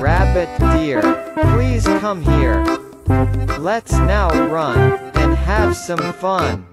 Rabbit dear, please come here. Let's now run and have some fun.